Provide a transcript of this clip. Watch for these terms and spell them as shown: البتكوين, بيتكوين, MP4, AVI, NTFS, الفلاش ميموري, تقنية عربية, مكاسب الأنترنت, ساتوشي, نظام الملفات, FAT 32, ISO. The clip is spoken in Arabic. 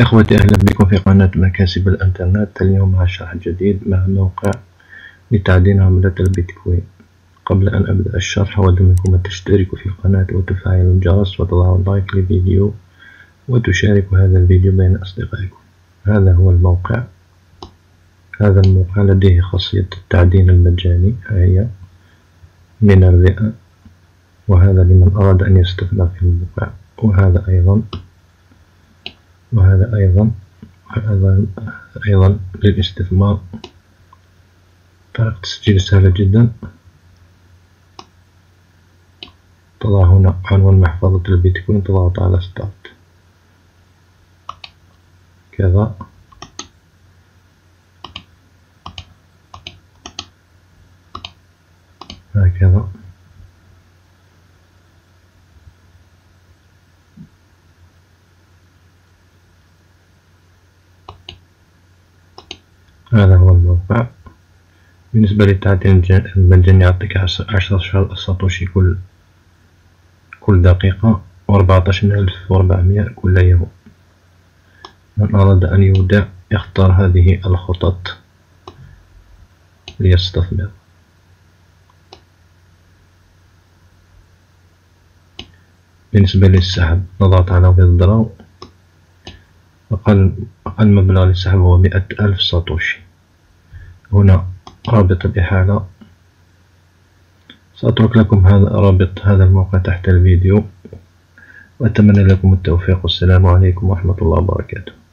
اخوتي اهلا بكم في قناة مكاسب الانترنت. اليوم مع شرح جديد مع موقع لتعدين عملة البتكوين. قبل ان ابدأ الشرح اود منكم ان تشتركوا في القناة وتفعلوا الجرس وتضعوا لايك للفيديو وتشاركوا هذا الفيديو بين اصدقائكم. هذا هو الموقع. هذا الموقع لديه خاصية التعدين المجاني هي من الرئة، وهذا لمن أراد أن يستثمر في الموقع، وهذا أيضا للاستثمار. طريقة التسجيل سهلة جدا، تضع هنا عنوان محفظة البيتكوين، تضغط على ستارت كذا، هكذا. هذا هو الموقع. بالنسبة للتعدين المجاني يعطيك 10 ساتوشي كل دقيقة، و14400 كل يوم. من أراد أن يودع يختار هذه الخطط ليستثمر. بالنسبة للسحب نضغط على ويزدراو. أقل مبلغ للسحب هو 100,000 ساتوشي. هنا رابط الإحالة، سأترك لكم هذا رابط هذا الموقع تحت الفيديو، وأتمنى لكم التوفيق، والسلام عليكم ورحمة الله وبركاته.